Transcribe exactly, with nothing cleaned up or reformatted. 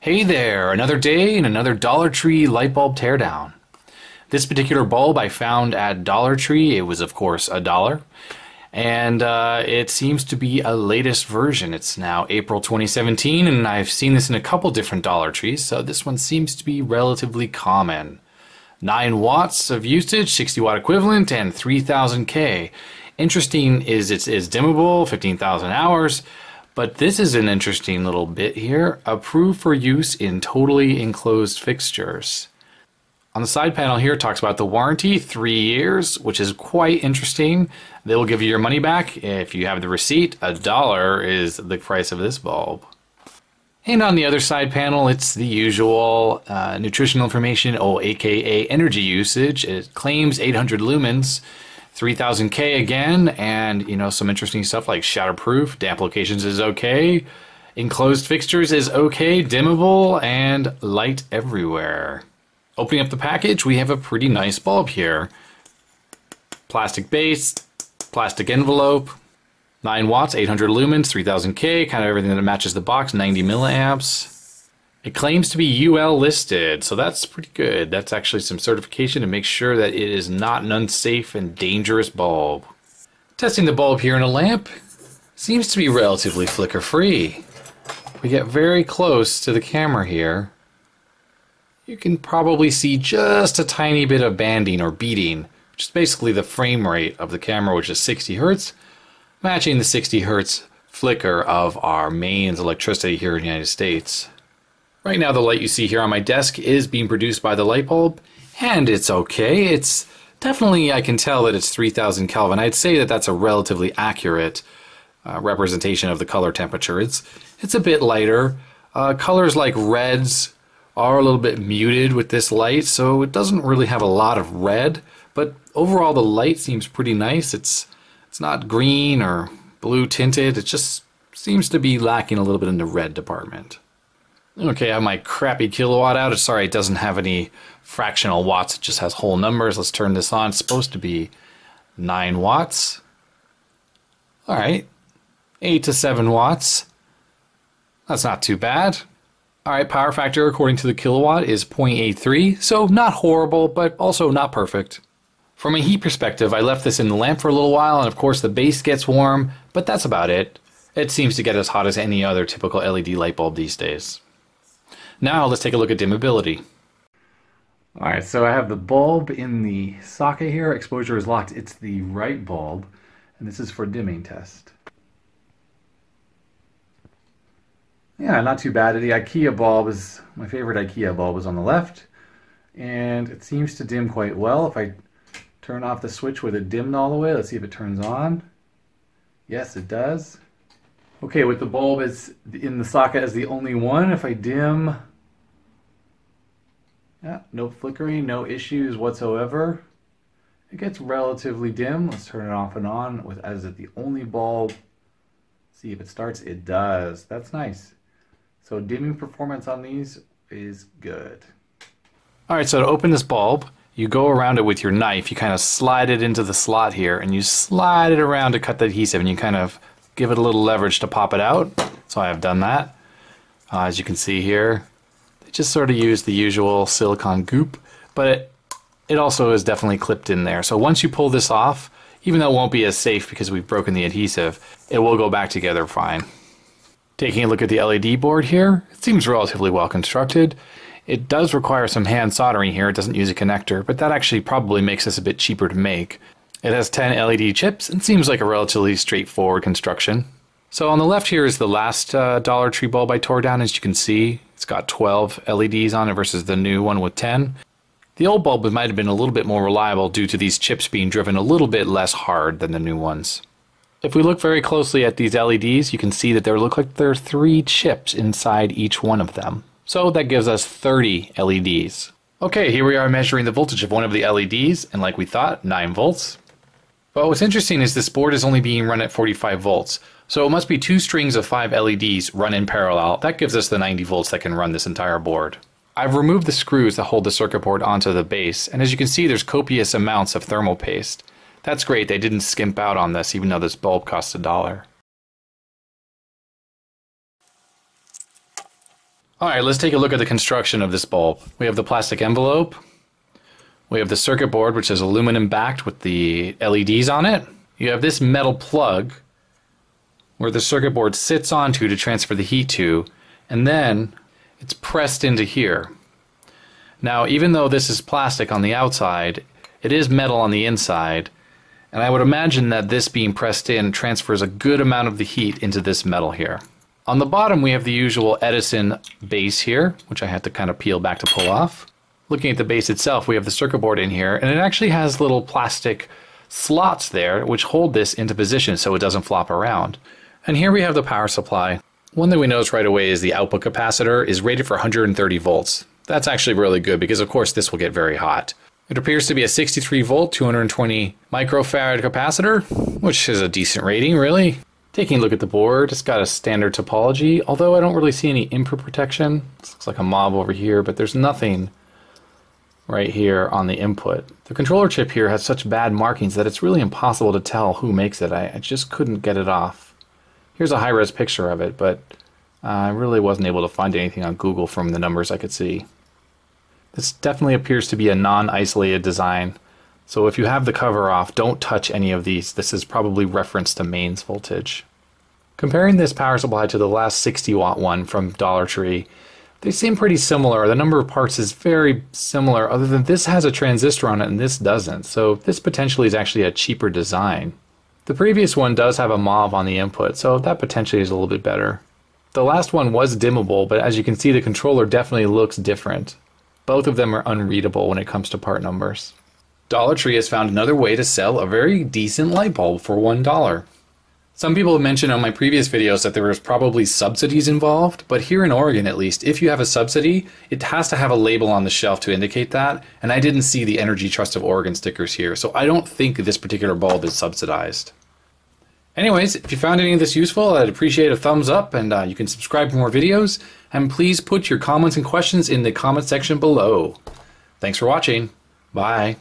Hey there, another day and another Dollar Tree light bulb teardown. This particular bulb I found at Dollar Tree. It was of course a dollar, and uh, it seems to be a latest version. It's now April twenty seventeen, and I've seen this in a couple different Dollar Trees, so this one seems to be relatively common. nine watts of usage, sixty watt equivalent, and three thousand K. Interesting is it is dimmable, fifteen thousand hours. But this is an interesting little bit here. Approved for use in totally enclosed fixtures. On the side panel here, it talks about the warranty, three years, which is quite interesting. They will give you your money back if you have the receipt. A dollar is the price of this bulb. And on the other side panel, it's the usual uh, nutritional information, or A K A energy usage. It claims eight hundred lumens. three thousand K again, and you know, some interesting stuff like shatterproof, damp locations is okay, enclosed fixtures is okay, dimmable, and light everywhere. Opening up the package, we have a pretty nice bulb here. Plastic base, plastic envelope, nine watts, eight hundred lumens, three thousand K, kind of everything that matches the box, ninety milliamps. It claims to be U L listed, so that's pretty good. That's actually some certification to make sure that it is not an unsafe and dangerous bulb. Testing the bulb here in a lamp, seems to be relatively flicker free. We get very close to the camera here. You can probably see just a tiny bit of banding or beating, which is basically the frame rate of the camera, which is sixty hertz, matching the sixty hertz flicker of our mains electricity here in the United States. Right now, the light you see here on my desk is being produced by the light bulb, and it's okay. It's definitely, I can tell that it's three thousand Kelvin. I'd say that that's a relatively accurate uh, representation of the color temperature. It's, it's a bit lighter. Uh, colors like reds are a little bit muted with this light, so it doesn't really have a lot of red, but overall the light seems pretty nice. It's, it's not green or blue tinted. It just seems to be lacking a little bit in the red department. Okay, I have my crappy kilowatt out. Sorry, it doesn't have any fractional watts. It just has whole numbers. Let's turn this on. It's supposed to be nine watts. All right, eight to seven watts. That's not too bad. All right, power factor according to the kilowatt is zero point eight three, so not horrible, but also not perfect. From a heat perspective, I left this in the lamp for a little while, and of course the base gets warm, but that's about it. It seems to get as hot as any other typical L E D light bulb these days. Now let's take a look at dimmability. Alright, so I have the bulb in the socket here. Exposure is locked. It's the right bulb, and this is for dimming test. Yeah, not too bad. The IKEA bulb is, my favorite IKEA bulb is on the left, and it seems to dim quite well. If I turn off the switch with it dimmed all the way, let's see if it turns on. Yes, it does. Okay, with the bulb it's in the socket as the only one, if I dim, yeah, no flickering, no issues whatsoever. It gets relatively dim. Let's turn it off and on with as it the only bulb. See if it starts. It does. That's nice. So dimming performance on these is good. All right, so to open this bulb, you go around it with your knife. You kind of slide it into the slot here, and you slide it around to cut the adhesive, and you kind of give it a little leverage to pop it out, so I have done that. Uh, as you can see here, they just sort of use the usual silicone goop, but it, it also is definitely clipped in there. So once you pull this off, even though it won't be as safe because we've broken the adhesive, it will go back together fine. Taking a look at the L E D board here, it seems relatively well constructed. It does require some hand soldering here. It doesn't use a connector, but that actually probably makes this a bit cheaper to make. It has ten L E D chips and seems like a relatively straightforward construction. So on the left here is the last uh, Dollar Tree bulb I tore down. As you can see, it's got twelve L E Ds on it versus the new one with ten. The old bulb might have been a little bit more reliable due to these chips being driven a little bit less hard than the new ones. If we look very closely at these L E Ds, you can see that they look like there are three chips inside each one of them. So that gives us thirty L E Ds. Okay, here we are measuring the voltage of one of the L E Ds, and like we thought, nine volts. But what's interesting is this board is only being run at forty-five volts, so it must be two strings of five L E Ds run in parallel. That gives us the ninety volts that can run this entire board. I've removed the screws that hold the circuit board onto the base, and as you can see, there's copious amounts of thermal paste. That's great, they didn't skimp out on this, even though this bulb costs a dollar. All right, let's take a look at the construction of this bulb. We have the plastic envelope. We have the circuit board, which is aluminum backed with the L E Ds on it. You have this metal plug where the circuit board sits onto to transfer the heat to, and then it's pressed into here. Now, even though this is plastic on the outside, it is metal on the inside, and I would imagine that this being pressed in transfers a good amount of the heat into this metal here. On the bottom, we have the usual Edison base here, which I had to kind of peel back to pull off. Looking at the base itself, we have the circuit board in here, and it actually has little plastic slots there which hold this into position so it doesn't flop around. And here we have the power supply. One thing we notice right away is the output capacitor is rated for one hundred thirty volts. That's actually really good because of course this will get very hot. It appears to be a sixty-three volt, two hundred twenty microfarad capacitor, which is a decent rating really. Taking a look at the board, it's got a standard topology, although I don't really see any input protection. This looks like a knob over here, but there's nothing right here on the input. The controller chip here has such bad markings that it's really impossible to tell who makes it. I, I just couldn't get it off. Here's a high-res picture of it, but I really wasn't able to find anything on Google from the numbers I could see. This definitely appears to be a non-isolated design, so if you have the cover off, don't touch any of these. This is probably referenced to mains voltage. Comparing this power supply to the last sixty watt one from Dollar Tree, they seem pretty similar. The number of parts is very similar, other than this has a transistor on it and this doesn't, so this potentially is actually a cheaper design. The previous one does have a knob on the input, so that potentially is a little bit better. The last one was dimmable, but as you can see, the controller definitely looks different. Both of them are unreadable when it comes to part numbers. Dollar Tree has found another way to sell a very decent light bulb for one dollar. Some people have mentioned on my previous videos that there was probably subsidies involved, but here in Oregon at least, if you have a subsidy, it has to have a label on the shelf to indicate that, and I didn't see the Energy Trust of Oregon stickers here, so I don't think this particular bulb is subsidized. Anyways, if you found any of this useful, I'd appreciate a thumbs up, and uh, you can subscribe for more videos, and please put your comments and questions in the comment section below. Thanks for watching. Bye.